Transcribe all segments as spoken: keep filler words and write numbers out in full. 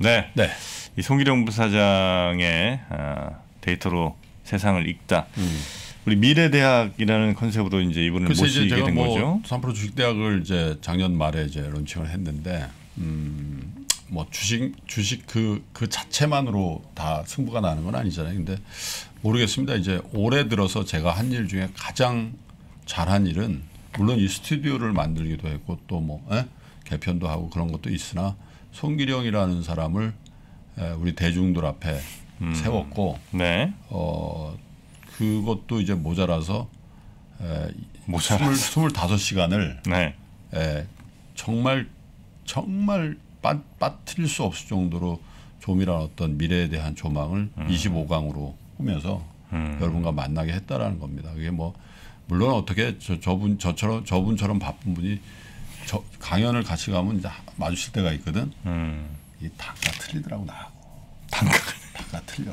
네. 네. 이 송길영 부사장의 데이터로 세상을 읽다. 음. 우리 미래대학이라는 컨셉으로 이제 이분을 모시게 된 뭐 거죠. 삼 프로 주식대학을 이제 작년 말에 이제 론칭을 했는데, 음, 뭐 주식 주식 그, 그 자체만으로 다 승부가 나는 건 아니잖아요. 근데 모르겠습니다. 이제 올해 들어서 제가 한 일 중에 가장 잘한 일은 물론 이 스튜디오를 만들기도 했고 또 뭐 개편도 하고 그런 것도 있으나 송길영이라는 사람을 에, 우리 대중들 앞에 음. 세웠고, 네. 어. 그것도 이제 모자라서 스물다섯 시간을 네. 에, 정말 정말 빠, 빠뜨릴 수 없을 정도로 조밀한 어떤 미래에 대한 조망을 음. 이십오 강으로 꾸면서 음. 여러분과 만나게 했다라는 겁니다. 그게 뭐 물론 어떻게 저, 저분 저처럼 저분처럼 바쁜 분이 저, 강연을 같이 가면 이제 마주칠 때가 있거든. 음. 이 단가 틀리더라고 나하고. 단가 단가 틀려.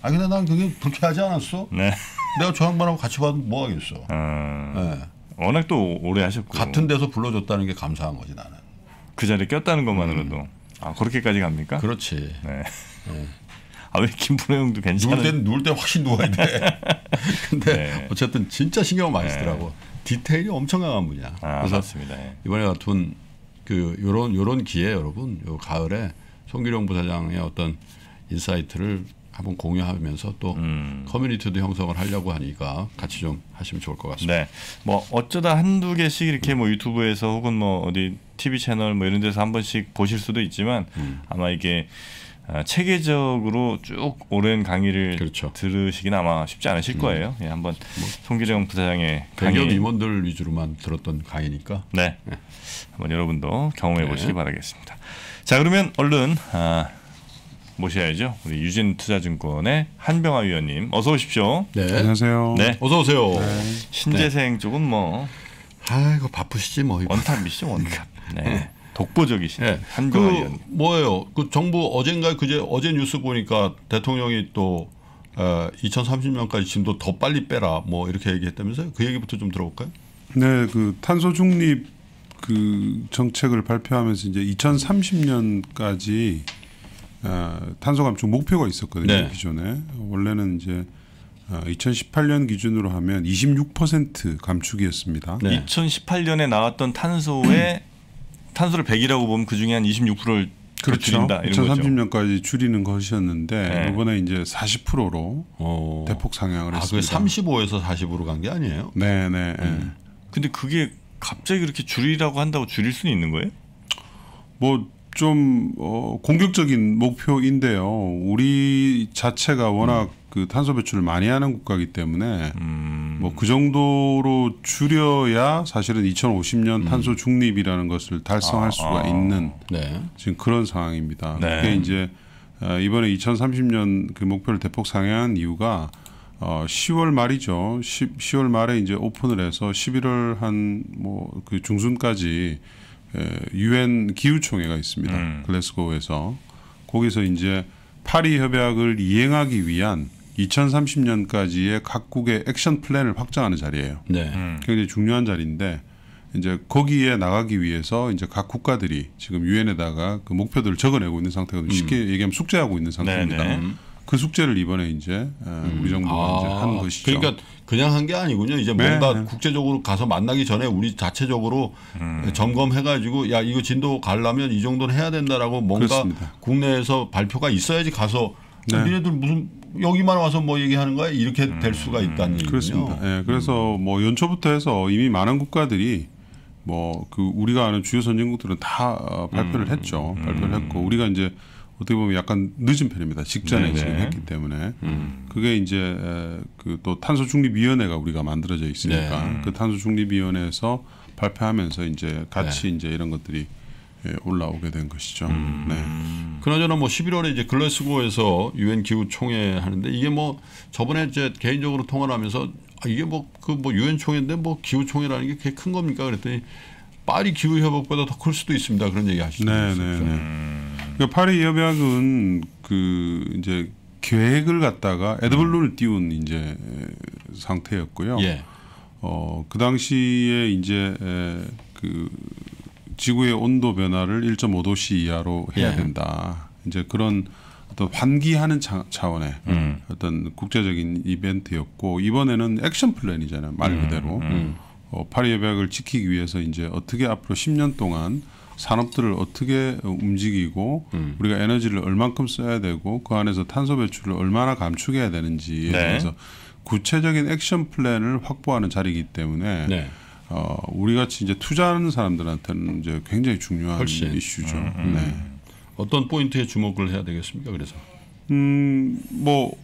아 근데 난 그게 불쾌하지 않았어. 네. 내가 저 양반하고 같이 봐도 뭐 하겠어. 아, 네. 워낙 또 오래 하셨고. 같은 데서 불러줬다는 게 감사한 거지 나는. 그 자리에 꼈다는 것만으로도. 음. 아 그렇게까지 갑니까? 그렇지. 네. 네. 아 왜 김프로형도 괜찮은. 누울 때 누울 때 확실히 누워야 돼. 근데 네. 어쨌든 진짜 신경 많이 쓰더라고. 네. 디테일이 엄청 강한 분이야. 아, 그래서 맞습니다. 예. 이번에 같은 그 요런 요런 기회 여러분 요 가을에 송길영 부사장의 어떤 인사이트를 한번 공유하면서 또 음. 커뮤니티도 형성을 하려고 하니까 같이 좀 하시면 좋을 것 같습니다. 네, 뭐 어쩌다 한두 개씩 이렇게 음. 뭐 유튜브에서 혹은 뭐 어디 티비 채널 뭐 이런 데서 한 번씩 보실 수도 있지만 음. 아마 이게 체계적으로 쭉 오랜 강의를 그렇죠. 들으시긴 아마 쉽지 않으실 음. 거예요. 예, 한번 뭐 송길영 부사장의 강의 임원들 위주로만 들었던 강의니까 네, 네. 한번 여러분도 경험해 보시기 네. 바라겠습니다. 자, 그러면 얼른. 아, 모셔야죠. 우리 유진투자증권의 한병화 위원님, 어서 오십시오. 네, 안녕하세요. 네, 어서 오세요. 네. 신재생 네. 쪽은 뭐, 아이고 바쁘시지 뭐. 원탑이시죠, 원탑. 네, 네. 독보적이신 네. 한병화 그 위원님. 뭐예요? 그 정부 어젠가 그제 어제 뉴스 보니까 대통령이 또 어, 이천삼십 년까지 진도 더 빨리 빼라, 뭐 이렇게 얘기했다면서요? 그 얘기부터 좀 들어볼까요? 네, 그 탄소 중립 그 정책을 발표하면서 이제 이천삼십 년까지 어, 탄소 감축 목표가 있었거든요. 네. 기존에 원래는 이제 어, 이천십팔 년 기준으로 하면 이십육 퍼센트 감축이었습니다. 네. 이천십팔 년에 나왔던 탄소에 탄소를 백이라고 보면 그 중에 한 이십육 퍼센트를 그렇죠. 줄인다. 이런 이천삼십 년까지 거죠. 줄이는 것이었는데 네. 이번에 이제 사십 퍼센트로 오. 대폭 상향을 아, 했습니다. 아, 삼십오에서 사십으로 간 게 아니에요? 네, 네. 음. 네. 근데 그게 갑자기 이렇게 줄이라고 한다고 줄일 수는 있는 거예요? 뭐 좀 어, 공격적인 목표인데요. 우리 자체가 워낙 음. 그 탄소 배출을 많이 하는 국가이기 때문에 음. 뭐 그 정도로 줄여야 사실은 이천오십 년 음. 탄소 중립이라는 것을 달성할 아, 수가 아. 있는 네. 지금 그런 상황입니다. 네. 그게 이제 이번에 이천삼십 년 그 목표를 대폭 상향한 이유가 어, 시월 말이죠. 시월 말에 이제 오픈을 해서 십일월 한 뭐 그 중순까지. 유엔 기후총회가 있습니다. 음. 글래스고에서 거기서 이제 파리 협약을 이행하기 위한 이천삼십 년까지의 각국의 액션 플랜을 확정하는 자리예요. 네. 음. 굉장히 중요한 자리인데 이제 거기에 나가기 위해서 이제 각 국가들이 지금 유엔에다가 그 목표들을 적어내고 있는 상태거든요. 쉽게 음. 얘기하면 숙제하고 있는 상태입니다. 네네. 그 숙제를 이번에 이제 음. 우리 정부가 아, 이제 한 것이죠. 그러니까 그냥 한 게 아니군요. 이제 네, 뭔가 네. 국제적으로 가서 만나기 전에 우리 자체적으로 음. 점검해가지고 야 이거 진도 가려면 이 정도는 해야 된다라고 뭔가 그렇습니다. 국내에서 발표가 있어야지 가서 네. 니네들 무슨 여기만 와서 뭐 얘기하는 거야 이렇게 음. 될 수가 있다는 얘기군요. 그렇습니다. 네, 그래서 뭐 연초부터 해서 이미 많은 국가들이 뭐 그 우리가 아는 주요 선진국들은 다 발표를 음. 했죠. 발표를 음. 했고 우리가 이제 어떻게 보면 약간 늦은 편입니다. 직전에 네네. 지금 했기 때문에 음. 그게 이제 그 또 탄소 중립 위원회가 우리가 만들어져 있으니까 네. 그 탄소 중립 위원회에서 발표하면서 이제 같이 네. 이제 이런 것들이 올라오게 된 것이죠. 음. 네. 그나저나 뭐 십일월에 이제 글래스고에서 유엔 기후 총회 하는데 이게 뭐 저번에 이제 개인적으로 통화를 하면서 아 이게 뭐 그 뭐 유엔 총회인데 뭐 기후 총회라는 게 그렇게 큰 겁니까? 그랬더니 파리 기후 협약보다 더 클 수도 있습니다. 그런 얘기 하시죠. 네, 네, 네. 그러니까 파리 협약은 그 이제 계획을 갖다가 애드블루를 띄운 이제 상태였고요. 예. 어, 그 당시에 이제 그 지구의 온도 변화를 일점오 도씨 이하로 해야 예. 된다. 이제 그런 어떤 환기하는 차, 차원의 음. 어떤 국제적인 이벤트였고, 이번에는 액션 플랜이잖아요, 말 그대로. 음. 음. 어, 파리 협약을 지키기 위해서 이제 어떻게 앞으로 십 년 동안 산업들을 어떻게 움직이고 음. 우리가 에너지를 얼만큼 써야 되고 그 안에서 탄소 배출을 얼마나 감축해야 되는지에 네. 대해서 구체적인 액션 플랜을 확보하는 자리이기 때문에 네. 어, 우리 같이 이제 투자하는 사람들한테는 이제 굉장히 중요한 훨씬. 이슈죠. 음, 음. 네. 어떤 포인트에 주목을 해야 되겠습니까? 그래서 음, 뭐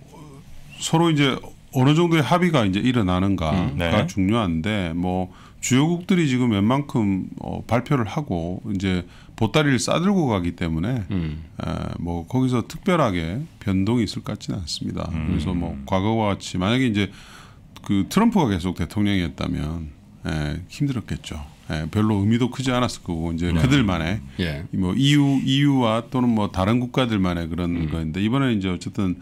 서로 이제 어느 정도의 합의가 이제 일어나는가가 음, 네. 중요한데, 뭐 주요국들이 지금 웬만큼 어, 발표를 하고 이제 보따리를 싸들고 가기 때문에 음. 에, 뭐 거기서 특별하게 변동이 있을 것 같지는 않습니다. 음. 그래서 뭐 과거와 같이 만약에 이제 그 트럼프가 계속 대통령이었다면 에, 힘들었겠죠. 예, 별로 의미도 크지 않았을 거고, 이제 네. 그들만의 예. 뭐 이유, 이유와 또는 뭐 다른 국가들만의 그런 음. 거인데, 이번에 이제 어쨌든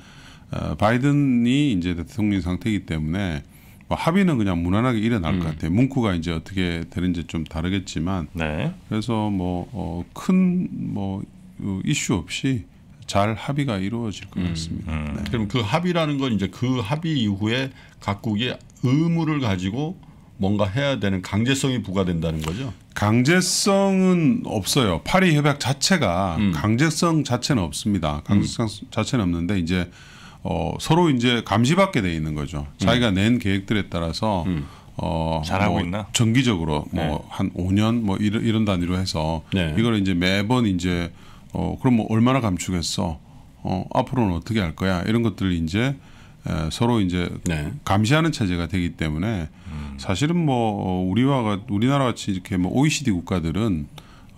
어, 바이든이 이제 대통령 상태이기 때문에 뭐 합의는 그냥 무난하게 일어날 음. 것 같아요. 문구가 이제 어떻게 되는지 좀 다르겠지만, 네. 그래서 뭐 큰 뭐 어, 뭐 이슈 없이 잘 합의가 이루어질 것 같습니다. 음. 음. 네. 그럼 그 합의라는 건 이제 그 합의 이후에 각국이 의무를 가지고 뭔가 해야 되는 강제성이 부과된다는 거죠? 강제성은 없어요. 파리 협약 자체가 음. 강제성 자체는 없습니다. 강제성 음. 자체는 없는데 이제 어, 서로 이제 감시받게 돼 있는 거죠. 자기가 음. 낸 계획들에 따라서 음. 어, 잘하고 뭐 있나? 정기적으로 네. 뭐 한 오 년 뭐 이런, 이런 단위로 해서 네. 이걸 이제 매번 이제 어, 그럼 뭐 얼마나 감축했어? 어, 앞으로는 어떻게 할 거야? 이런 것들을 이제 에, 서로 이제 네. 감시하는 체제가 되기 때문에 음. 사실은 뭐 우리와 우리나라 같이 이렇게 뭐 오이시디 국가들은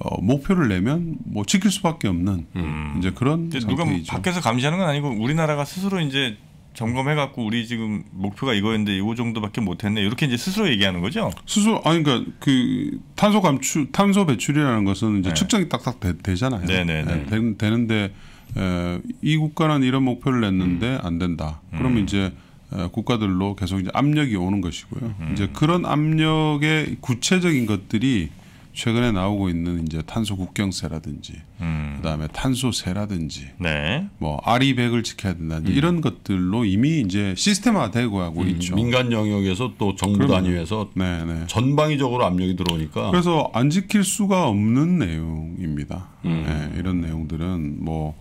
어, 목표를 내면 뭐 지킬 수밖에 없는 음. 이제 그런 이제 누가 상태이죠. 밖에서 감시하는 건 아니고 우리나라가 스스로 이제 점검해갖고 우리 지금 목표가 이거였는데 이거 정도밖에 못했네, 이렇게 이제 스스로 얘기하는 거죠. 스스로 아니 그러니까 그 탄소 감축, 탄소 배출이라는 것은 이제 네. 측정이 딱딱 되, 되잖아요. 네네네. 네, 되, 되는데 에, 이 국가는 이런 목표를 냈는데 음. 안 된다. 그러면 음. 이제 에, 국가들로 계속 이제 압력이 오는 것이고요. 음. 이제 그런 압력의 구체적인 것들이 최근에 나오고 있는 이제 탄소 국경세라든지 음. 그다음에 탄소세라든지 네. 뭐 알이 백을 지켜야 된다든지 음. 이런 것들로 이미 이제 시스템화되고 하고 음. 있죠. 민간 영역에서 또 정부 단위에서 네, 네. 전방위적으로 압력이 들어오니까 그래서 안 지킬 수가 없는 내용입니다. 음. 네, 이런 내용들은 뭐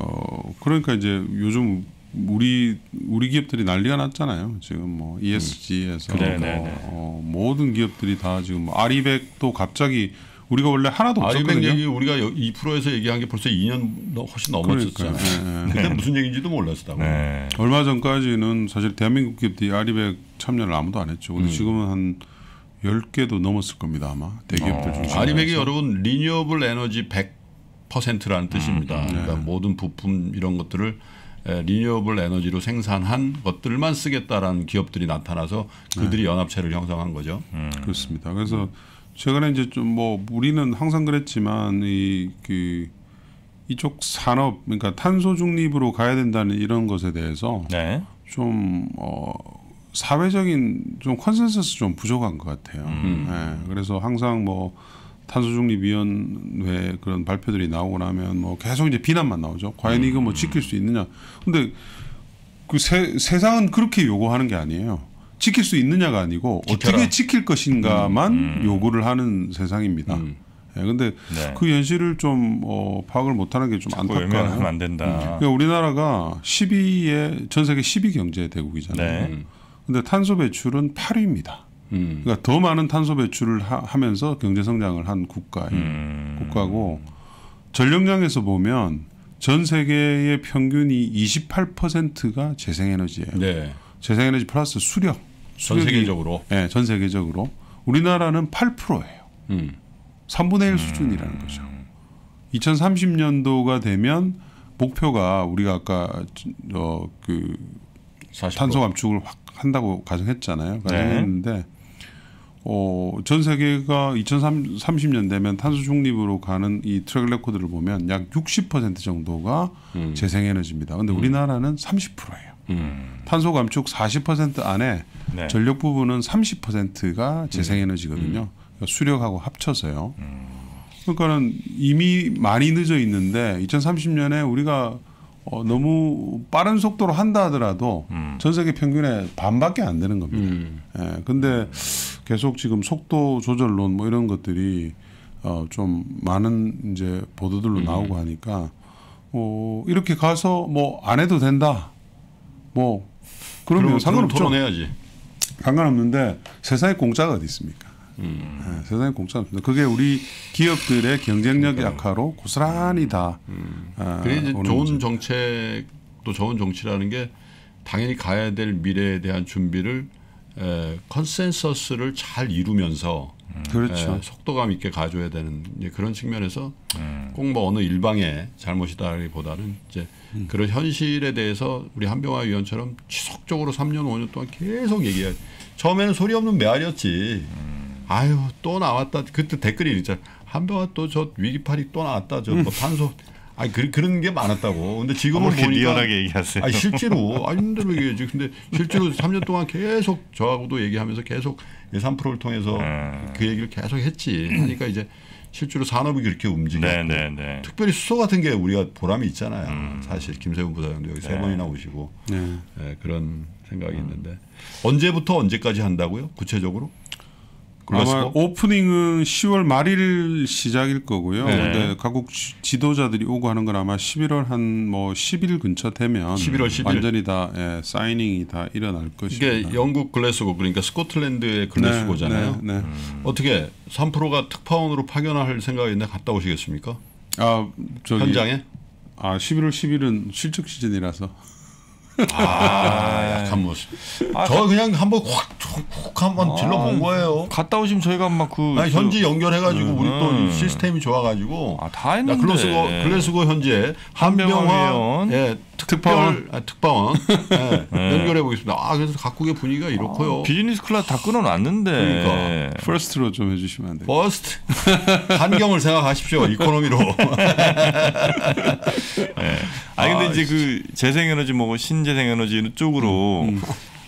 어 그러니까 이제 요즘 우리 우리 기업들이 난리가 났잖아요. 지금 뭐 이에스지에서 음. 그래, 뭐 어, 모든 기업들이 다 지금 뭐 알이 백도 갑자기 우리가 원래 하나도 없었거든요. 알이 백 얘기 우리가 이 퍼센트에서 얘기한 게 벌써 이 년 훨씬 넘었었잖아요. 네. 그때 무슨 얘기인지도 몰랐다고. 네. 얼마 전까지는 사실 대한민국 기업들이 알이 백 참여를 아무도 안 했죠. 근데 음. 지금은 한 열 개도 넘었을 겁니다, 아마 대기업들 중에. 어. 알이 백이 여러분 리뉴어블 에너지 백 퍼센트라는 뜻입니다. 음. 네. 그러니까 모든 부품 이런 것들을 리뉴어블 에너지로 생산한 것들만 쓰겠다라는 기업들이 나타나서 그들이 네. 연합체를 형성한 거죠. 음. 그렇습니다. 그래서 최근에 이제 좀 뭐 우리는 항상 그랬지만 이 그 이쪽 산업, 그러니까 탄소 중립으로 가야 된다는 이런 것에 대해서 네. 좀 어, 사회적인 좀 컨센서스 좀 부족한 것 같아요. 음. 네. 그래서 항상 뭐 탄소중립위원회 그런 발표들이 나오고 나면 뭐 계속 이제 비난만 나오죠. 과연 이거 뭐 지킬 수 있느냐. 근데 그 세, 세상은 그렇게 요구하는 게 아니에요. 지킬 수 있느냐가 아니고 지켜라. 어떻게 지킬 것인가만 음. 요구를 하는 세상입니다. 음. 예, 근데 네. 그 현실을 좀 어, 파악을 못하는 게 좀 안타까워요. 안 된다. 음. 그러니까 우리나라가 십이의 전 세계 십 위 경제 대국이잖아요. 네. 근데 탄소 배출은 팔 위입니다. 음. 그러니까 더 많은 탄소 배출을 하, 하면서 경제 성장을 한 국가예요. 음. 국가고 전력량에서 보면 전 세계의 평균이 이십팔 퍼센트가 재생에너지예요. 네. 재생에너지 플러스 수력. 수력이, 전 세계적으로. 네, 전 세계적으로. 우리나라는 팔 퍼센트예요. 음. 삼분의 일 음. 수준이라는 거죠. 이천삼십 년도가 되면 목표가 우리가 아까 어, 그 탄소 감축을 확 한다고 가정했잖아요. 가정했는데 네. 어, 전 세계가 이천삼십 년 되면 탄소 중립으로 가는 이 트랙 레코드를 보면 약 육십 퍼센트 정도가 음. 재생에너지입니다. 그런데 음. 우리나라는 삼십 퍼센트예요. 음. 탄소 감축 사십 퍼센트 안에 네. 전력 부분은 삼십 퍼센트가 재생에너지거든요. 음. 그러니까 수력하고 합쳐서요. 음. 그러니까는 이미 많이 늦어 있는데 이천삼십 년에 우리가 어, 너무 빠른 속도로 한다 하더라도 음. 전 세계 평균의 반밖에 안 되는 겁니다. 음. 예, 근데 계속 지금 속도 조절론 뭐 이런 것들이 어, 좀 많은 이제 보도들로 음. 나오고 하니까 어, 이렇게 가서 뭐 안 해도 된다. 뭐 그러면 상관없죠. 토론해야지. 상관없는데 세상에 공짜가 어디 있습니까? 음. 네, 세상에 공짜 없습니다. 그게 우리 기업들의 경쟁력 약화로 고스란히 다. 음. 아, 그게 이제 좋은 문제. 정책도 좋은 정치라는 게 당연히 가야 될 미래에 대한 준비를 에, 컨센서스를 잘 이루면서 음. 에, 그렇죠. 속도감 있게 가져야 되는 이제 그런 측면에서 음. 꼭 뭐 어느 일방의 잘못이다기보다는 이제 음. 그런 현실에 대해서 우리 한병화 위원처럼 지속적으로 삼 년 오 년 동안 계속 얘기해야 처음에는 소리 없는 메아리였지. 음. 아유 또 나왔다. 그때 댓글이 진짜 한병화 또 저 위기팔이 또 나왔다. 저 뭐 탄소 아니 그, 그런 게 많았다고. 근데 지금은 보니까 리얼하게 얘기하세요. 아니 실제로 아니 힘들어 얘기하지. 근데 실제로 삼 년 동안 계속 저하고도 얘기하면서 계속 예산 프로를 통해서 음. 그 얘기를 계속 했지. 그러니까 이제 실제로 산업이 그렇게 움직이고 특별히 수소 같은 게 우리가 보람이 있잖아요. 음. 사실 김세훈 부사장도 여기 네. 세 번이나 오시고 네. 네, 그런 생각이 음. 있는데 언제부터 언제까지 한다고요? 구체적으로? 글래스고? 아마 오프닝은 시월 말일 시작일 거고요. 네. 근데 각국 지도자들이 오고 하는 건 아마 십일월 한 뭐 십 일 근처 되면 십일월 십일 완전히 다 예, 사이닝이 다 일어날 것입니다. 이게 영국 글래스고 그러니까 스코틀랜드의 글래스고잖아요. 네, 네, 네. 음. 어떻게 삼 프로가 특파원으로 파견할 생각이 있나 갔다 오시겠습니까? 아, 저기, 현장에? 아, 십일월 십일은 실적 시즌이라서. 아, 약한 모습. 아, 저 그냥 한번 확, 확 한번 질러본 아, 거예요. 갔다 오시면 저희가 막 그 현지 연결해가지고 음, 우리 또 음. 시스템이 좋아가지고. 아, 다 했는데. 글래스고, 글래스고 현재 한병화 예, 특별, 아, 특파원 예, 네. 연결해 보겠습니다. 아, 그래서 각국의 분위기가 이렇고요. 아, 비즈니스 클래스 다 끊어놨는데. 그러니까 퍼스트로 좀 해주시면 안 돼요. 퍼스트 환경을 생각하십시오. 이코노미로. 네. 아니 근데 아, 이제 그 재생에너지 뭐 신 재생에너지 쪽으로 음, 음.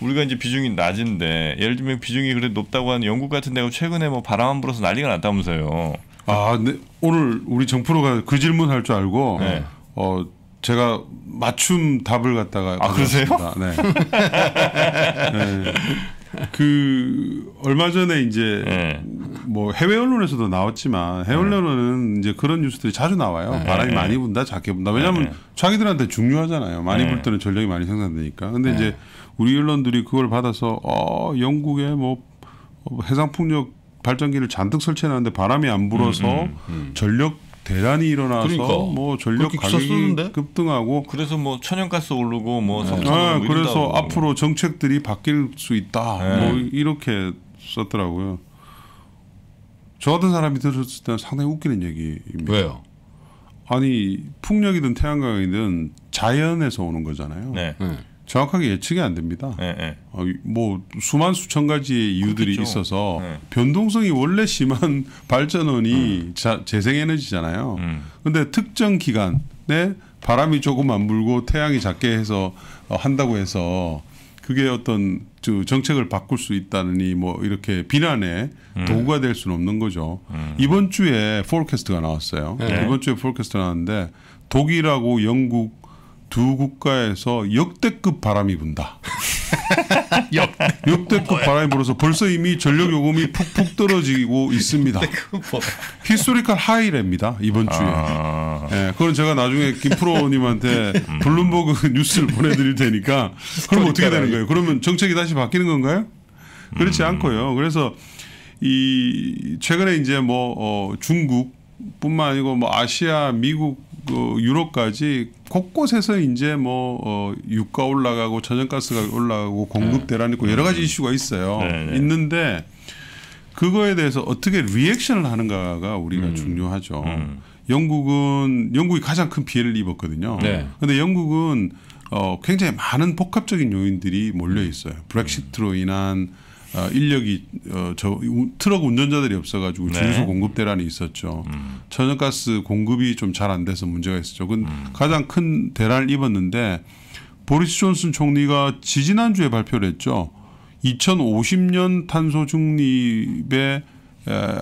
우리가 이제 비중이 낮은데 예를 들면 비중이 그래도 높다고 하는 영국 같은 데가 최근에 뭐 바람 안 불어서 난리가 났다면서요. 아, 네. 오늘 우리 정프로가 그 질문할 줄 알고 네. 어 제가 맞춤 답을 갖다가 아 그러세요? 네. 네. 그 얼마 전에 이제 네. 뭐 해외 언론에서도 나왔지만 해외 언론은 네. 이제 그런 뉴스들이 자주 나와요. 네. 바람이 많이 분다, 작게 분다. 왜냐하면 네. 자기들한테 중요하잖아요. 많이 네. 불 때는 전력이 많이 생산되니까. 근데 네. 이제 우리 언론들이 그걸 받아서 어, 영국에 뭐 해상 풍력 발전기를 잔뜩 설치해놨는데 바람이 안 불어서 음, 음, 음. 전력 대란이 일어나서 그러니까. 뭐 전력 가격이 급등하고 그래서 뭐 천연가스 오르고 뭐 석탄 네. 네. 그래서 앞으로 정책들이 바뀔 수 있다 네. 뭐 이렇게 썼더라고요. 저 같은 사람이 들었을 때는 상당히 웃기는 얘기입니다. 왜요? 아니 풍력이든 태양광이든 자연에서 오는 거잖아요. 네. 네. 정확하게 예측이 안 됩니다. 네, 네. 어, 뭐 수만 수천 가지의 이유들이 그렇겠죠. 있어서 네. 변동성이 원래 심한 발전원이 음. 자, 재생에너지잖아요. 음. 근데 특정 기간에 바람이 조금 안 불고 태양이 작게 해서 어, 한다고 해서 그게 어떤 정책을 바꿀 수 있다느니 뭐 이렇게 비난의 음. 도구가 될 수는 없는 거죠. 음. 이번 주에 포캐스트가 나왔어요. 네. 이번 주에 포캐스트 나왔는데 독일하고 영국 두 국가에서 역대급 바람이 분다. 역대급 바람이 불어서 벌써 이미 전력요금이 푹푹 떨어지고 있습니다. 히스토리컬 하이랍니다. 이번 주에. 아 네, 그건 제가 나중에 김프로님한테 블룸버그 뉴스를 보내드릴 테니까 그럼 어떻게 되는 거예요? 그러면 정책이 다시 바뀌는 건가요? 그렇지 않고요. 그래서 이 최근에 이제 뭐 어 중국뿐만 아니고 뭐 아시아, 미국 그 유럽까지 곳곳에서 이제 뭐 어, 유가 올라가고 천연가스가 올라가고 공급 대란 있고 여러 가지 이슈가 있어요. 네네. 있는데 그거에 대해서 어떻게 리액션을 하는가가 우리가 음. 중요하죠. 음. 영국은 영국이 가장 큰 피해를 입었거든요. 네. 근데 영국은 어, 굉장히 많은 복합적인 요인들이 몰려 있어요. 브렉시트로 인한 어, 인력이 어, 저, 트럭 운전자들이 없어가지고 네. 주유소 공급 대란이 있었죠. 음. 천연가스 공급이 좀 잘 안 돼서 문제가 있었죠. 음. 가장 큰 대란을 입었는데 보리스 존슨 총리가 지지난주에 발표를 했죠. 이천오십 년 탄소 중립의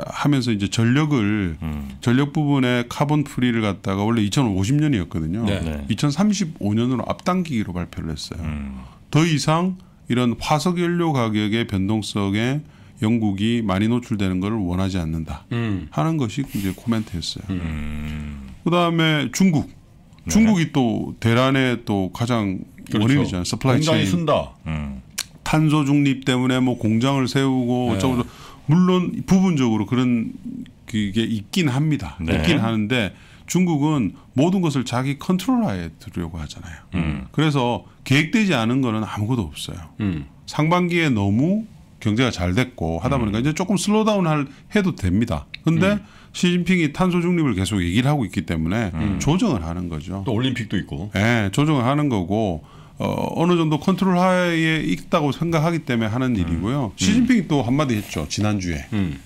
하면서 이제 전력을 음. 전력 부분에 카본 프리를 갖다가 원래 이천오십 년이었거든요. 네네. 이천삼십오 년으로 앞당기기로 발표를 했어요. 음. 더 이상 이런 화석 연료 가격의 변동성에 영국이 많이 노출되는 걸 원하지 않는다 음. 하는 것이 이제 코멘트였어요. 음. 그다음에 중국, 네. 중국이 또 대란의 또 가장 그렇죠. 원인이잖아요. 서플라이 체인. 굉장히 쓴다. 음. 탄소 중립 때문에 뭐 공장을 세우고 네. 어쩌고 물론 부분적으로 그런 게 있긴 합니다. 네. 있긴 하는데 중국은 모든 것을 자기 컨트롤하에 두려고 하잖아요. 음. 그래서 계획되지 않은 거는 아무것도 없어요. 음. 상반기에 너무 경제가 잘 됐고 하다 보니까 음. 이제 조금 슬로우다운을 해도 됩니다. 근데 음. 시진핑이 탄소 중립을 계속 얘기를 하고 있기 때문에 음. 조정을 하는 거죠. 또 올림픽도 있고. 네, 조정을 하는 거고 어, 어느 정도 컨트롤 하에 있다고 생각하기 때문에 하는 음. 일이고요. 시진핑이 음. 또 한마디 했죠. 지난주에. 음.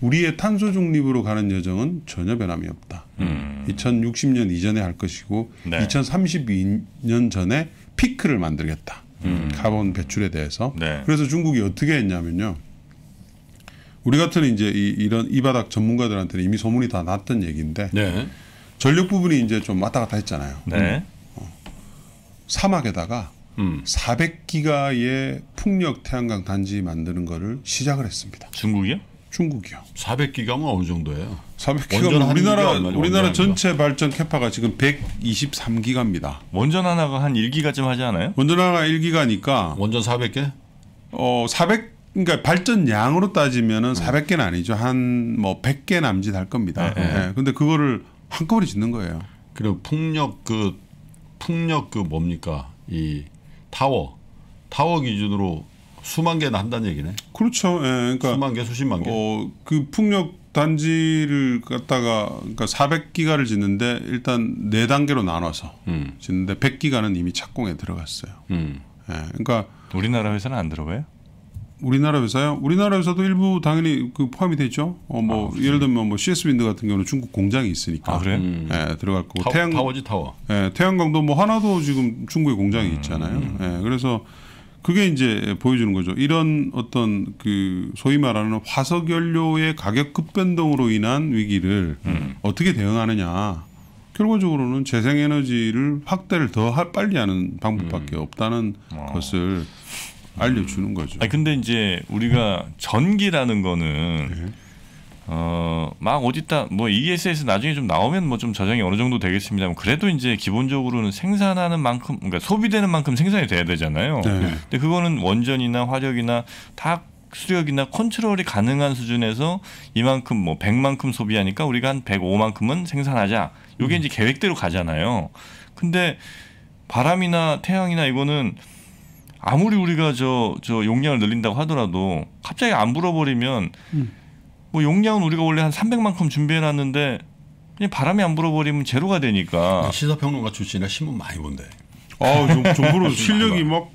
우리의 탄소 중립으로 가는 여정은 전혀 변함이 없다. 음. 이천육십 년 이전에 할 것이고 네. 이천삼십이 년 전에 피크를 만들겠다. 음. 카본 배출에 대해서. 네. 그래서 중국이 어떻게 했냐면요. 우리 같은 이제 이, 이런 이 바닥 전문가들한테는 이미 소문이 다 났던 얘기인데 네. 전력 부분이 이제 좀 왔다 갔다 했잖아요. 네. 어. 사막에다가 음. 사백 기가의 풍력 태양광 단지 만드는 거를 시작을 했습니다. 중국이요? 중국이요. 사백 기가면 어느 정도예요? 사백 기가면 우리나라 우리나라 전체 발전 캐파가 지금 백이십삼 기가입니다. 원전 하나가 한 일 기가쯤 하지 않아요? 원전 하나가 일 기가니까 원전 사백 개? 어, 사백 그러니까 발전량으로 따지면은 음. 사백 개는 아니죠. 한 뭐 백 개 남짓 할 겁니다. 예. 네. 근데 그거를 한꺼번에 짓는 거예요. 그리고 풍력 그 풍력 그 뭡니까? 이 타워. 타워 기준으로 수만 개는 한다는 얘기네. 그렇죠. 예, 그러니까 수만 개, 수십만 개. 어, 그 풍력 단지를 갖다가 그러니까 사백 기가를 짓는데 일단 네 단계로 나눠서 음. 짓는데 백 기가는 이미 착공에 들어갔어요. 음. 예, 그러니까 우리나라 회사는 안 들어가요? 우리나라 회사요? 우리나라 회사도 일부 당연히 그 포함이 되죠. 어, 뭐 아, 예를 들면 뭐 씨에스 윈드 같은 경우는 중국 공장이 있으니까. 아, 그래? 음. 예, 들어갈 거고. 타워, 태양, 타워지 타워. 예, 태양광도 뭐 하나도 지금 중국에 공장이 음. 있잖아요. 음. 예, 그래서. 그게 이제 보여주는 거죠. 이런 어떤 그 소위 말하는 화석 연료의 가격 급변동으로 인한 위기를 음. 어떻게 대응하느냐. 결과적으로는 재생에너지를 확대를 더 빨리 하는 방법밖에 음. 없다는 와. 것을 알려주는 거죠. 아 근데 이제 우리가 전기라는 거는 네. 어, 막 어디다 뭐 이에스에스 나중에 좀 나오면 뭐 좀 저장이 어느 정도 되겠습니다만 그래도 이제 기본적으로는 생산하는 만큼 그러니까 소비되는 만큼 생산이 돼야 되잖아요. 네. 근데 그거는 원전이나 화력이나 다 수력이나 컨트롤이 가능한 수준에서 이만큼 뭐 백만큼 소비하니까 우리가 한 백오만큼은 생산하자. 이게 음. 이제 계획대로 가잖아요. 근데 바람이나 태양이나 이거는 아무리 우리가 저 저 용량을 늘린다고 하더라도 갑자기 안 불어버리면. 음. 뭐 용량은 우리가 원래 한 삼백만큼 준비해놨는데 그냥 바람이 안 불어버리면 제로가 되니까. 시사평론가 출신이라 신문 많이 본대. 아, 정부로 실력이 막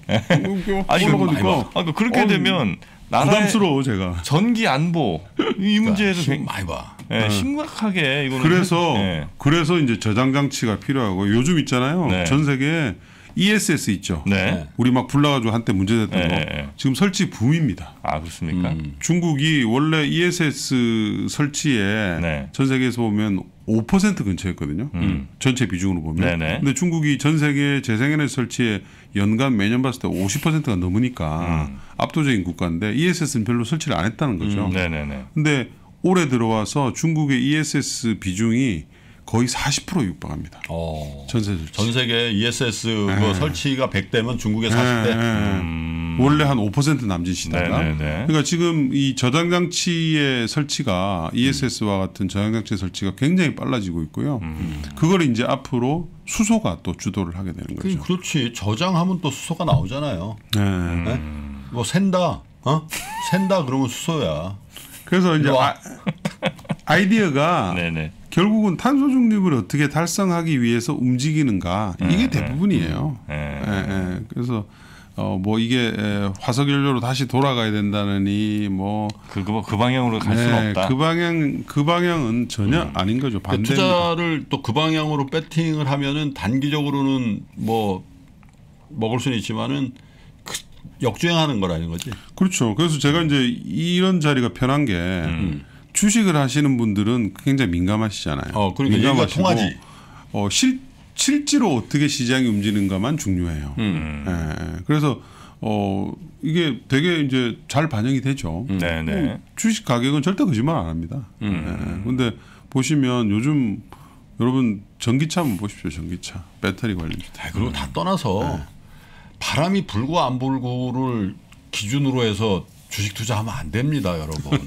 아니, 올라가니까. 아, 그렇게 어, 되면 부담스러워 제가. 전기 안보 이 문제에서 그러니까, 많이 봐. 네, 네. 심각하게 이거는. 그래서 네. 그래서 이제 저장 장치가 필요하고 요즘 있잖아요. 네. 전 세계에 이에스에스 있죠. 네. 우리 막 불나가지고 한때 문제됐던 네. 거. 지금 설치 붐입니다. 아 그렇습니까? 음. 중국이 원래 이에스에스 설치에 네. 전 세계에서 보면 오 퍼센트 근처였거든요. 음. 전체 비중으로 보면. 네네. 근데 중국이 전 세계 재생에너지 설치에 연간 매년 봤을 때 오십 퍼센트가 넘으니까 음. 압도적인 국가인데 이에스에스는 별로 설치를 안 했다는 거죠. 음. 네네네. 근데 올해 들어와서 중국의 이에스에스 비중이 거의 사십 퍼센트 육박합니다. 어. 전세 설치. 전 세계 이에스에스 그 설치가 백 대면 중국에 사십 대. 음. 원래 한 오 퍼센트 남짓이다가. 그러니까 지금 이 저장 장치의 설치가 이에스에스와 음. 같은 저장 장치 설치가 굉장히 빨라지고 있고요. 음. 그걸 이제 앞으로 수소가 또 주도를 하게 되는 거죠. 그렇지. 저장하면 또 수소가 나오잖아요. 네. 네? 뭐 샌다, 어? 샌다 그러면 수소야. 그래서 이제 아, 아이디어가. 네네. 결국은 탄소 중립을 어떻게 달성하기 위해서 움직이는가 이게 음, 대부분이에요. 음, 음. 예, 예. 그래서 어, 뭐 이게 화석 연료로 다시 돌아가야 된다느니 뭐 그거 그 방향으로 갈 예, 수는 없다. 그 방향 그 방향은 전혀 음. 아닌 거죠. 반대. 투자를 또 그 방향으로 배팅을 하면은 단기적으로는 뭐 먹을 수는 있지만은. 역주행하는 거라는 거지. 그렇죠. 그래서 제가 이제 이런 자리가 편한 게 음. 주식을 하시는 분들은 굉장히 민감하시잖아요. 어, 그러니까 민감하시고 통하지. 어, 실, 실제로 어떻게 시장이 움직이는가만 중요해요. 음. 예, 그래서 어, 이게 되게 이제 잘 반영이 되죠. 음. 뭐, 주식 가격은 절대 거짓말 안 합니다. 그런데 음. 예, 보시면 요즘 여러분 전기차 한번 보십시오. 전기차 배터리 관리차. 그리고 다 떠나서 예. 바람이 불고 안 불고를 기준으로 해서 주식 투자하면 안 됩니다, 여러분.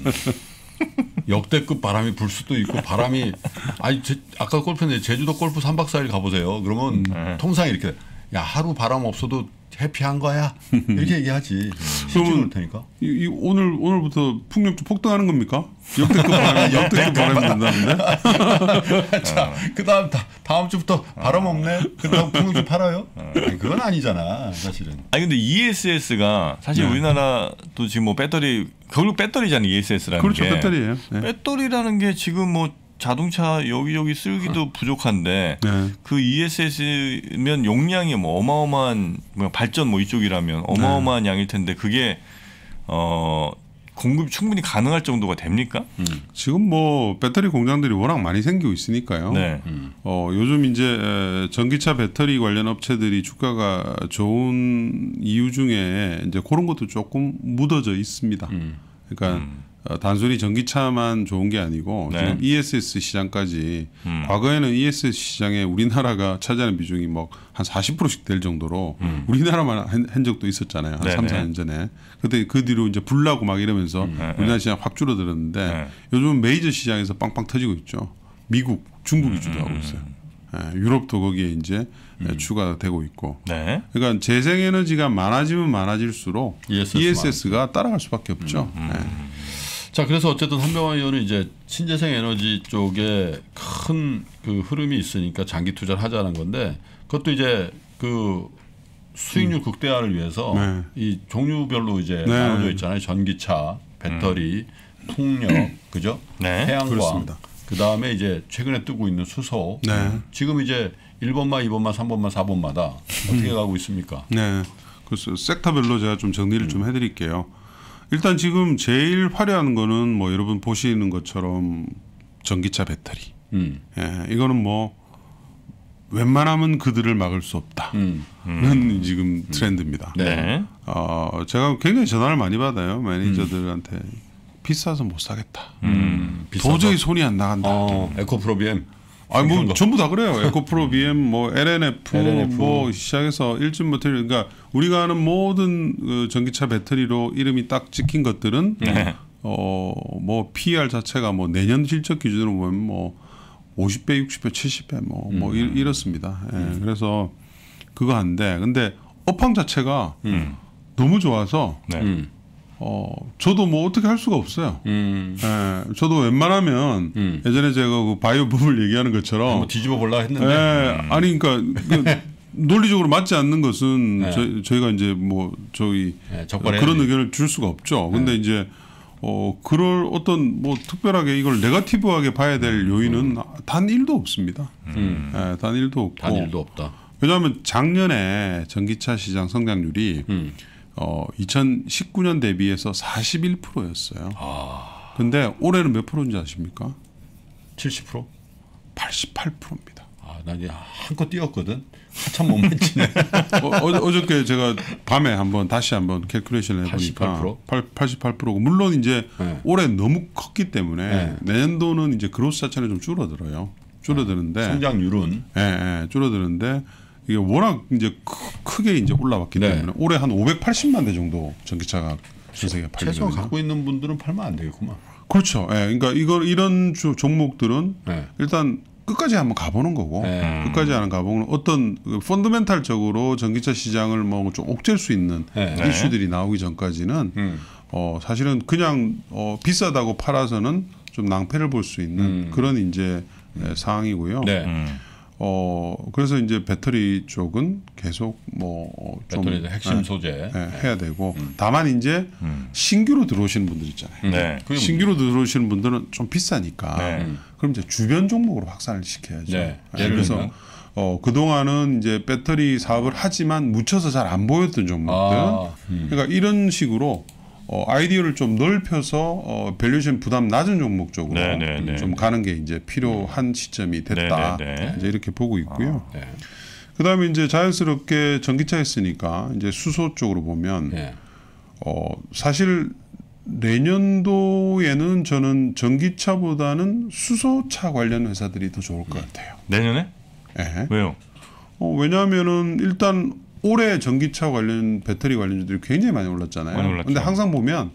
역대급 바람이 불 수도 있고 바람이 아니 제, 아까 골프인데 제주도 골프 삼박 사일 가보세요. 그러면 음. 통상 이렇게 야 하루 바람 없어도 해피한 거야 이렇게 얘기하지. 그러면 테니까. 이, 이 오늘 오늘부터 풍력주 폭등하는 겁니까? 역대급 바람 역대급 바람이 분다는데. 자 그다음 다, 다음 주부터 바람 없네. 그다음 풍력주 팔아요? 아니, 그건 아니잖아 사실은. 아니 근데 이에스에스가 사실 네. 우리나라도 지금 뭐 배터리 결국 배터리잖아요. 이에스에스라는 그렇죠, 게. 그렇죠 배터리예요. 네. 배터리라는 게 지금 뭐. 자동차 여기저기 쓰기도 부족한데 네. 그 이에스에스면 용량이 뭐 어마어마한 발전 뭐 이쪽이라면 어마어마한 네. 양일 텐데 그게 어 공급이 충분히 가능할 정도가 됩니까? 음. 지금 뭐 배터리 공장들이 워낙 많이 생기고 있으니까요. 네. 음. 어 요즘 이제 전기차 배터리 관련 업체들이 주가가 좋은 이유 중에 이제 그런 것도 조금 묻어져 있습니다. 음. 그러니까. 음. 단순히 전기차만 좋은 게 아니고 네. 지금 이에스에스 시장까지 음. 과거에는 이에스에스 시장에 우리나라가 차지하는 비중이 뭐 한 사십 퍼센트씩 될 정도로 음. 우리나라만 한, 한 적도 있었잖아요. 한 삼, 사년 전에. 그때 그 뒤로 이제 불나고 막 이러면서 음. 우리나라 시장 확 줄어들었는데 네. 요즘은 메이저 시장에서 빵빵 터지고 있죠. 미국, 중국이 음. 주도하고 있어요. 예, 유럽도 거기에 이제 음. 추가되고 있고. 네. 그러니까 재생에너지가 많아지면 많아질수록 이에스에스 이에스에스가 많아지죠. 따라갈 수밖에 없죠. 음. 예. 자 그래서 어쨌든 한병화 의원은 이제 신재생 에너지 쪽에 큰 그 흐름이 있으니까 장기 투자를 하자는 건데 그것도 이제 그 수익률 음. 극대화를 위해서 네. 이 종류별로 이제 네. 나눠져 있잖아요. 전기차, 배터리, 음. 풍력, 그죠? 네. 태양광. 그렇습니다. 그 다음에 이제 최근에 뜨고 있는 수소. 네. 지금 이제 일번마, 이번마, 삼번마, 사번마다 어떻게 음. 가고 있습니까? 네. 그래서 섹터별로 제가 좀 정리를 음. 좀 해드릴게요. 일단 지금 제일 화려한 거는 뭐 여러분 보시는 것처럼 전기차 배터리. 음. 예, 이거는 뭐 웬만하면 그들을 막을 수 없다는 음. 음. 지금 트렌드입니다. 네. 어, 제가 굉장히 전화를 많이 받아요. 매니저들한테 음. 비싸서 못 사겠다. 음. 도저히 손이 안 나간다. 어, 에코프로비엠. 아니 뭐 전부 다 그래요. 에코프로비엠, 뭐 엘엔에프, 엘엔에프, 뭐 시작해서 일진모터리. 그러니까 우리가 아는 모든 그 전기차 배터리로 이름이 딱 찍힌 것들은 네. 어 뭐 피이알 자체가 뭐 내년 실적 기준으로 보면 뭐 오십배, 육십배, 칠십배 뭐, 음. 뭐 이, 이렇습니다. 예, 음. 그래서 그거 한데 근데 업황 자체가 음. 너무 좋아서. 네. 음. 어 저도 뭐 어떻게 할 수가 없어요. 음. 예, 저도 웬만하면 음. 예전에 제가 그 바이오 붐을 얘기하는 것처럼 뭐 뒤집어 볼라 했는데 예, 음. 아니 그러니까 그 논리적으로 맞지 않는 것은 네. 저, 저희가 이제 뭐 저희 네, 그런 의견을 줄 수가 없죠. 근데 네. 이제 어 그럴 어떤 뭐 특별하게 이걸 네거티브하게 봐야 될 요인은 음. 단 일도 없습니다. 음. 예, 단 일도 없고 단 일도 없다. 왜냐하면 작년에 전기차 시장 성장률이 음. 어, 이천십구년 대비해서 사십일 퍼센트였어요. 아. 근데 올해는 몇 프로인지 아십니까? 칠십 퍼센트? 팔십팔 퍼센트입니다. 아, 난 이제 한껏 뛰었거든. 한참 못 맞히네. 어, 어저께 제가 밤에 한번 다시 한번 캘큘레이션을 해보니까 팔십팔 퍼센트? 팔십팔 퍼센트고 물론 이제 네. 올해 너무 컸기 때문에 네. 내년도는 이제 그로스 자체는 좀 줄어들어요. 줄어드는데 아, 성장률은 예, 예, 줄어드는데. 이게 워낙 이제 크게 이제 올라왔기 네. 때문에 올해 한 오백팔십만 대 정도 전기차가 전 세계에 팔리거든요. 최소 갖고 있는 분들은 팔면 안 되겠구만. 그렇죠. 예, 그러니까 이걸 이런 주, 종목들은 네. 일단 끝까지 한번 가보는 거고 네. 끝까지 한번 가보는 어떤 펀더멘탈적으로 전기차 시장을 뭐 좀 옥죄일 수 있는 네. 이슈들이 나오기 전까지는 음. 어, 사실은 그냥 어, 비싸다고 팔아서는 좀 낭패를 볼 수 있는 음. 그런 이제 음. 상황이고요. 네. 음. 어 그래서 이제 배터리 쪽은 계속 뭐 좀 핵심 소재 예, 예, 해야 되고 음. 다만 이제 음. 신규로 들어오시는 분들 있잖아요. 네. 신규로 들어오시는 분들은 좀 비싸니까 네. 그럼 이제 주변 종목으로 확산을 시켜야죠. 네. 예, 그래서 어 그동안은 이제 배터리 사업을 하지만 묻혀서 잘 안 보였던 종목들. 아, 음. 그러니까 이런 식으로 어, 아이디어를 좀 넓혀서 어, 밸류션 부담 낮은 종목 쪽으로 네네네. 좀 가는 게 이제 필요한 시점이 됐다. 네네네. 이제 이렇게 보고 있고요. 아, 네. 그다음에 이제 자연스럽게 전기차 했으니까 이제 수소 쪽으로 보면 네. 어, 사실 내년도에는 저는 전기차보다는 수소차 관련 회사들이 더 좋을 것 같아요. 내년에? 네. 왜요? 어, 왜냐하면은 일단 올해 전기차 관련 배터리 관련주들이 굉장히 많이 올랐잖아요. 근데 항상 보면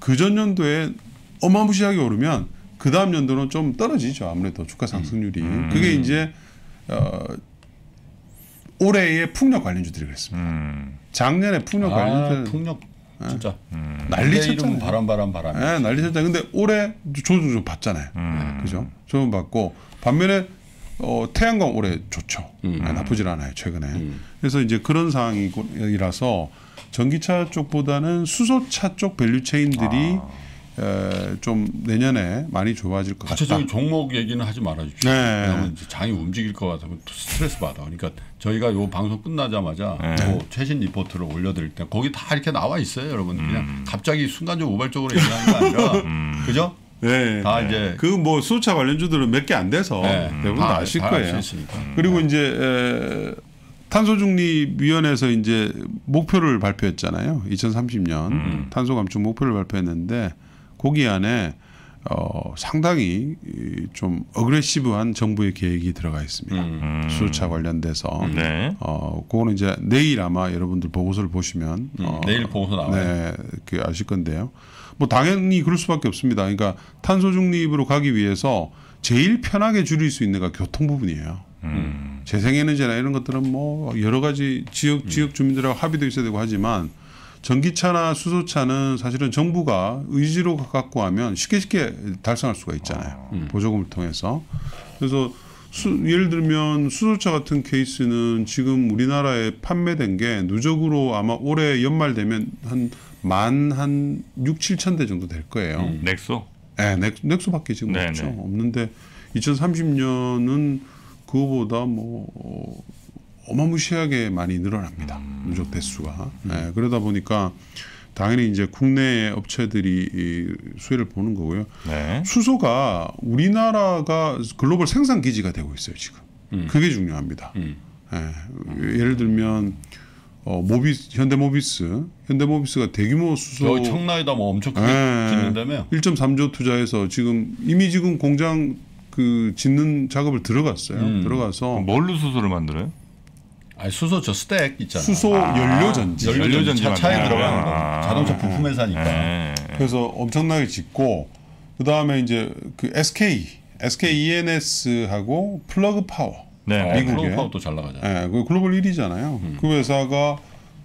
그 전년도에 어마무시하게 오르면 그 다음 연도는 좀 떨어지죠. 아무래도 주가 상승률이. 음. 그게 이제 어, 올해의 풍력 관련주들이 그랬습니다. 음. 작년에 풍력 아, 관련주들 풍력 진짜 음. 난리쳤잖아요. 바람 바람 바람. 네, 난리쳤잖아요. 근데 올해 조정 좀 받잖아요. 음. 네, 그죠? 조정 받고 반면에 어, 태양광 올해 좋죠. 음. 네, 나쁘질 않아요. 최근에. 음. 그래서 이제 그런 상황이라서 전기차 쪽보다는 수소차 쪽 밸류체인들이 아. 에, 좀 내년에 많이 좋아질 것 같다. 구체적인 종목 얘기는 하지 말아주십시오. 네. 왜냐하면 이제 장이 움직일 것 같으면 스트레스 받아. 그러니까 저희가 요 방송 끝나자마자 네. 뭐 최신 리포트를 올려드릴 때 거기 다 이렇게 나와 있어요. 여러분. 음. 그냥 갑자기 순간적으로 우발적으로 얘기하는 게 아니라 음. 그죠? 네, 다 네. 이제 그 뭐 수차 관련주들은 몇 개 안 돼서 네. 대부분 다, 다 아실 다 거예요. 음, 그리고 네. 이제 에, 탄소중립위원회에서 이제 목표를 발표했잖아요. 이천삼십 년 음. 탄소 감축 목표를 발표했는데 거기 안에 어, 상당히 좀 어그레시브한 정부의 계획이 들어가 있습니다. 음. 수차 관련돼서 네. 어, 그거는 이제 내일 아마 여러분들 보고서를 보시면 음, 어, 내일 보고서 나와요. 네, 그 아실 건데요. 뭐 당연히 그럴 수밖에 없습니다. 그러니까 탄소 중립으로 가기 위해서 제일 편하게 줄일 수 있는 게 교통 부분이에요. 음. 재생에너지나 이런 것들은 뭐 여러 가지 지역 음. 지역 주민들하고 합의도 있어야 되고 하지만 전기차나 수소차는 사실은 정부가 의지로 갖고 하면 쉽게 쉽게 달성할 수가 있잖아요. 음. 보조금을 통해서. 그래서 수, 예를 들면 수소차 같은 케이스는 지금 우리나라에 판매된 게 누적으로 아마 올해 연말 되면 한 만 한 육, 칠천 대 정도 될 거예요. 음, 넥소? 네, 넥, 넥소밖에 지금 네네. 없죠. 없는데 이천삼십 년은 그거보다 뭐 어마무시하게 많이 늘어납니다. 음. 누적 대수가. 음. 네, 그러다 보니까 당연히 이제 국내 업체들이 이 수혜를 보는 거고요. 네. 수소가 우리나라가 글로벌 생산 기지가 되고 있어요 지금. 음. 그게 중요합니다. 음. 네, 예를 들면. 어, 모비스, 현대모비스, 현대모비스가 대규모 수소 청라에다 뭐 엄청 크게 네. 짓는다며? 일 점 삼 조 투자해서 지금 이미 지금 공장 그 짓는 작업을 들어갔어요. 음. 들어가서 뭘로 수소를 만들어요? 아 수소 저 스택 있잖아요. 수소 연료 전지, 아, 연료, 연료 전지 차차에 아, 들어가는 거. 아, 자동차 부품 회사니까. 네. 그래서 엄청나게 짓고 그 다음에 이제 그 에스케이, 에스케이 이엔에스 하고 플러그 파워. 네, 미국에 또 잘 나가잖아요. 네, 글로벌 일 위잖아요. 음. 그 회사가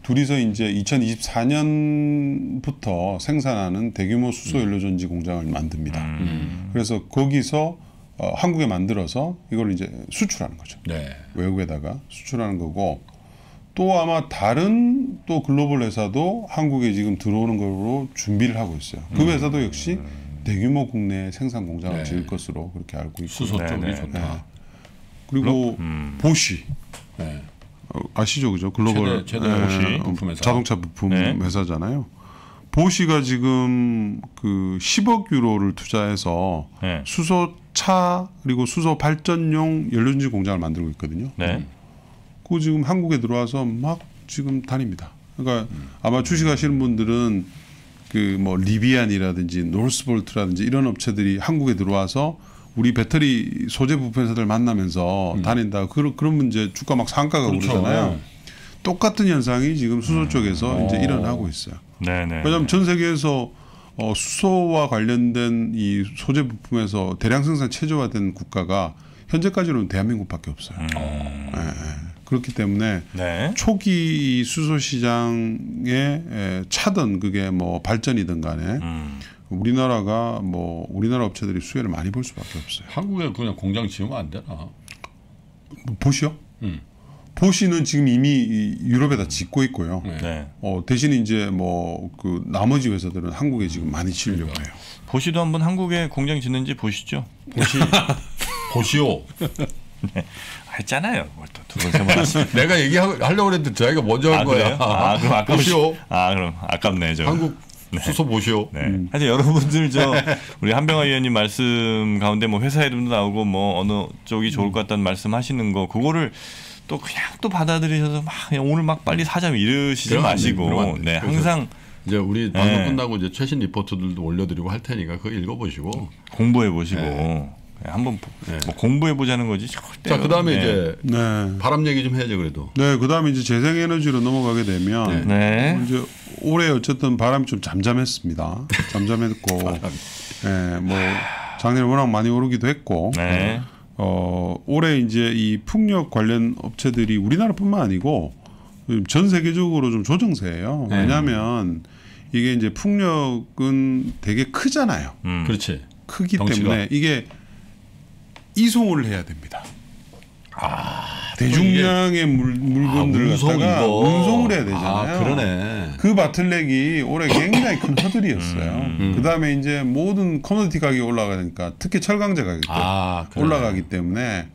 둘이서 이제 이천이십사 년부터 생산하는 대규모 수소 연료 전지 공장을 만듭니다. 음. 그래서 거기서 어, 한국에 만들어서 이걸 이제 수출하는 거죠. 네. 외국에다가 수출하는 거고 또 아마 다른 또 글로벌 회사도 한국에 지금 들어오는 걸로 준비를 하고 있어요. 그 회사도 역시 대규모 국내 생산 공장을 네. 지을 것으로 그렇게 알고 있고 수소 쪽이 네, 네, 좋다. 네. 그리고 음. 보쉬 네. 아시죠, 그죠? 글로벌 최대, 최대 네, 부품 회사. 자동차 부품 네. 회사잖아요. 보쉬가 지금 그 십억 유로를 투자해서 네. 수소차 그리고 수소 발전용 연료전지 공장을 만들고 있거든요. 네. 그거 지금 한국에 들어와서 막 지금 다닙니다. 그러니까 음. 아마 주식하시는 분들은 그 뭐 리비안이라든지 노스볼트라든지 이런 업체들이 한국에 들어와서 우리 배터리 소재 부품 회사들 만나면서 음. 다닌다. 그런 그런 문제 주가 막 상가가 그렇죠. 오르잖아요. 똑같은 현상이 지금 수소 음. 쪽에서 오. 이제 일어나고 있어요. 네네. 왜냐하면 전 세계에서 어, 수소와 관련된 이 소재 부품에서 대량 생산 체제화된 국가가 현재까지는 대한민국밖에 없어요. 음. 네. 그렇기 때문에 네. 초기 수소 시장에 차든 그게 뭐 발전이든 간에. 음. 우리나라가 뭐 우리나라 업체들이 수혜를 많이 볼 수밖에 없어요. 한국에 그냥 공장 지으면 안 되나? 보시요? 음. 보시는 지금 이미 유럽에다 짓고 있고요. 네. 어, 대신 이제 뭐 그 나머지 회사들은 한국에 지금 많이 지으려고 해요. 보시도 한번 한국에 공장 짓는지 보시죠. 보시 보시오. 네. 했잖아요. 내가 얘기하려고 했는데 자기가 먼저 한 아, 거야. 아, 그럼 아깝죠. 아, 그럼 아깝네 저. 한국 네. 수소 보시오. 네. 음. 하여튼 여러분들 저 우리 한병화 위원님 말씀 가운데 뭐 회사 이름도 나오고 뭐 어느 쪽이 좋을 것 같다는 말씀하시는 거 그거를 또 그냥 또 받아들이셔서 막 그냥 오늘 막 빨리 사자 이러시지 그럼, 마시고 네, 네 항상. 이제 우리 방송 네. 끝나고 이제 최신 리포트들도 올려드리고 할 테니까 그거 읽어보시고 공부해 보시고 네. 한번 네. 뭐 공부해 보자는 거지. 자 그다음에 네. 이제 네. 바람 얘기 좀 해야죠 그래도. 네 그다음에 이제 재생에너지로 넘어가게 되면 네. 이제 올해 어쨌든 바람이 좀 잠잠했습니다. 잠잠했고, 네, 뭐 작년에 워낙 많이 오르기도 했고. 네. 어 올해 이제 이 풍력 관련 업체들이 우리나라뿐만 아니고. 전 세계적으로 좀 조정세예요. 네. 왜냐하면 이게 이제 풍력은 되게 크잖아요. 음. 그렇지. 크기 덩치가. 때문에 이게 이송을 해야 됩니다. 아, 대중량의 물, 물건들을 아, 갖다가 운송을 해야 되잖아요. 아, 그러네. 그 바틀렉이 올해 굉장히 큰 허들이었어요. 음, 음. 그 다음에 이제 모든 커머디티 가격이 올라가니까 특히 철강제 가격이 아, 올라가기 때문에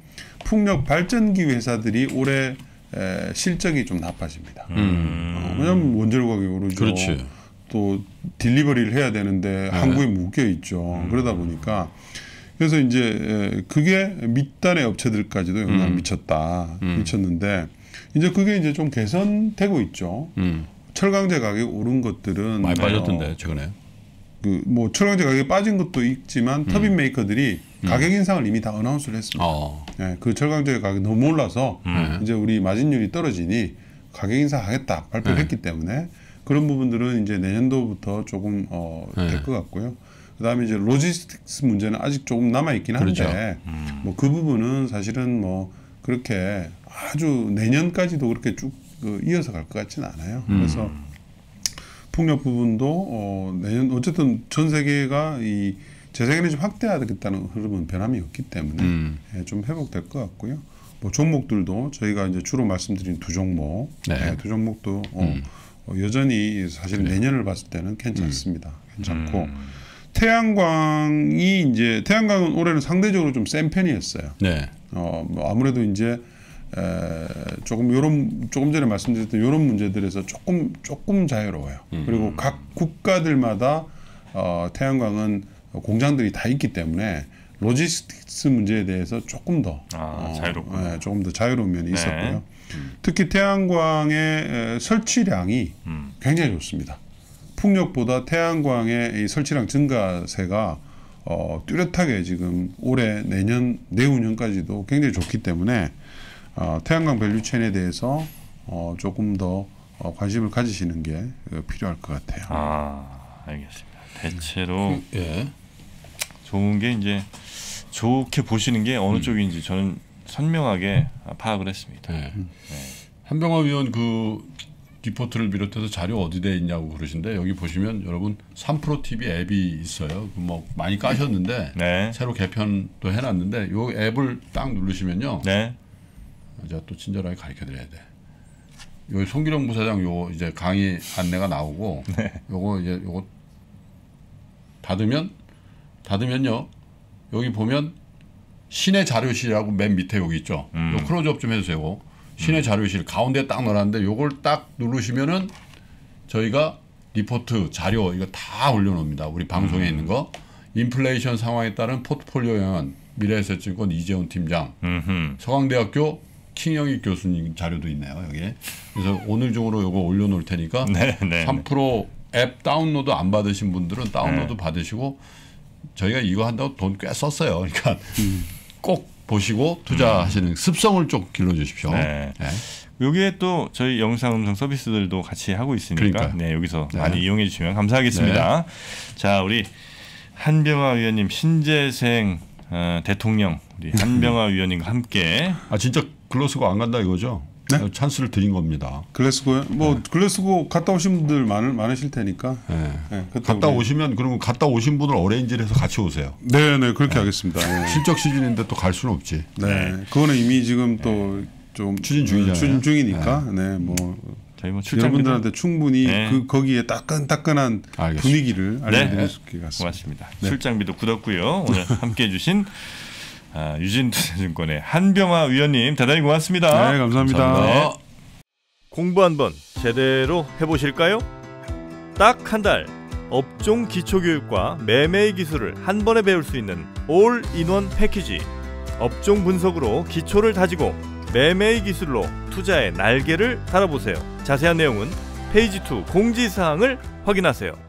풍력 발전기 회사들이 올해 에, 실적이 좀 나빠집니다. 음. 어, 왜냐하면 원재료 가격이 오르죠. 그렇지. 또 딜리버리를 해야 되는데 네. 항구에 묶여 있죠. 음. 그러다 보니까 그래서 이제 에, 그게 밑단의 업체들까지도 영향 음. 미쳤다. 음. 미쳤는데 이제 그게 이제 좀 개선되고 있죠. 음. 철강제 가격 오른 것들은 많이 빠졌던데 최근에. 그 뭐 철강제 가격이 빠진 것도 있지만 음. 터빈 메이커들이 음. 가격 인상을 이미 다 어나운스를 했습니다. 어. 예, 그 철강제 가격이 너무 올라서 음. 이제 우리 마진율이 떨어지니 가격 인상하겠다 발표했기 음. 때문에 그런 부분들은 이제 내년도부터 조금 어, 음. 될 것 같고요. 그다음에 이제 로지스틱스 문제는 아직 조금 남아 있긴 한데 그렇죠. 음. 뭐 그 부분은 사실은 뭐 그렇게 아주 내년까지도 그렇게 쭉 그 이어서 갈 것 같지는 않아요. 음. 그래서 풍력 부분도 어, 내년 어쨌든 전 세계가 이 재생에너지 확대하겠다는 흐름은 변함이 없기 때문에 음. 예, 좀 회복될 것 같고요. 뭐 종목들도 저희가 이제 주로 말씀드린 두 종목, 네. 예, 두 종목도 어, 음. 어, 여전히 사실 그래요. 내년을 봤을 때는 괜찮습니다. 음. 괜찮고 음. 태양광이 이제 태양광은 올해는 상대적으로 좀 센 편이었어요. 네. 어, 뭐 아무래도 이제 에, 조금 요런 조금 전에 말씀드렸던 이런 문제들에서 조금 조금 자유로워요. 음. 그리고 각 국가들마다 어, 태양광은 공장들이 다 있기 때문에 로지스틱스 문제에 대해서 조금 더 아, 어, 자유롭고 예, 조금 더 자유로운 면이 네. 있었고요. 음. 특히 태양광의 에, 설치량이 음. 굉장히 좋습니다. 풍력보다 태양광의 이 설치량 증가세가 어, 뚜렷하게 지금 올해 내년 내후년까지도 굉장히 좋기 때문에. 어, 태양광 밸류체인에 대해서 어, 조금 더 어, 관심을 가지시는 게 필요할 것 같아요. 아, 알겠습니다. 대체로 예. 좋은 게 이제 좋게 보시는 게 어느 음. 쪽인지 저는 선명하게 파악을 했습니다. 예. 네. 한병화 위원 그 리포트를 비롯해서 자료 어디에 있냐고 그러신데 여기 보시면 여러분 삼 프로 티비 앱이 있어요. 뭐 많이 까셨는데 네. 새로 개편도 해놨는데 이 앱을 딱 누르시면요. 네. 제가 또 친절하게 가르쳐드려야 돼. 여기 송길영 부사장 요거 이제 강의 안내가 나오고 네. 요거 이제 요거 닫으면 닫으면요 여기 보면 시내 자료실이라고 맨 밑에 여기 있죠. 음. 요 클로즈업 좀 해주세요. 요거. 시내 음. 자료실 가운데 딱 넣어놨는데 요걸 딱 누르시면은 저희가 리포트 자료 이거 다 올려놓습니다. 우리 방송에 음. 있는 거 인플레이션 상황에 따른 포트폴리오 영향 미래에셋증권 이재훈 팀장 음흠. 서강대학교 킹영익 교수님 자료도 있네요 여기. 그래서 오늘 중으로 요거 올려놓을 테니까 네, 네, 삼 프로 앱 다운로드 안 받으신 분들은 다운로드 네. 받으시고 저희가 이거 한다고 돈 꽤 썼어요. 그러니까 음. 꼭 보시고 투자하시는 음. 습성을 좀 길러주십시오. 네. 네. 여기에 또 저희 영상 음성 서비스들도 같이 하고 있으니까 네, 여기서 네. 많이 이용해 주시면 감사하겠습니다. 네. 자 우리 한병화 위원님 신재생 어, 대통령 우리 한병화 위원님과 함께 아 진짜 글래스고 안 간다 이거죠? 네? 찬스를 드린 겁니다. 글래스고요? 뭐 네. 글래스고 갔다 오신 분들 많을, 많으실 테니까. 네. 네, 갔다 우리... 오시면 그러면 갔다 오신 분을 어레인지해서 같이 오세요. 네네 네, 그렇게 네. 하겠습니다. 네. 실적 시즌인데 또 갈 수는 없지. 네. 네. 그거는 이미 지금 또 좀 네. 추진 중이잖아요. 추진 중이니까. 네, 네. 뭐. 저희 뭐 여러분들한테 충분히 네. 그 거기에 따끈따끈한 알겠습니다. 분위기를 알려드릴 수 있을 것 같습니다. 네. 출장비도 굳었고요. 오늘 함께해 주신 아, 유진투자증권의 한병화 위원님 대단히 고맙습니다. 네, 감사합니다. 감사합니다. 네. 공부 한번 제대로 해보실까요? 딱 한 달 업종 기초교육과 매매의 기술을 한 번에 배울 수 있는 올인원 패키지. 업종 분석으로 기초를 다지고 매매의 기술로 투자의 날개를 달아보세요. 자세한 내용은 페이지 이 공지사항을 확인하세요.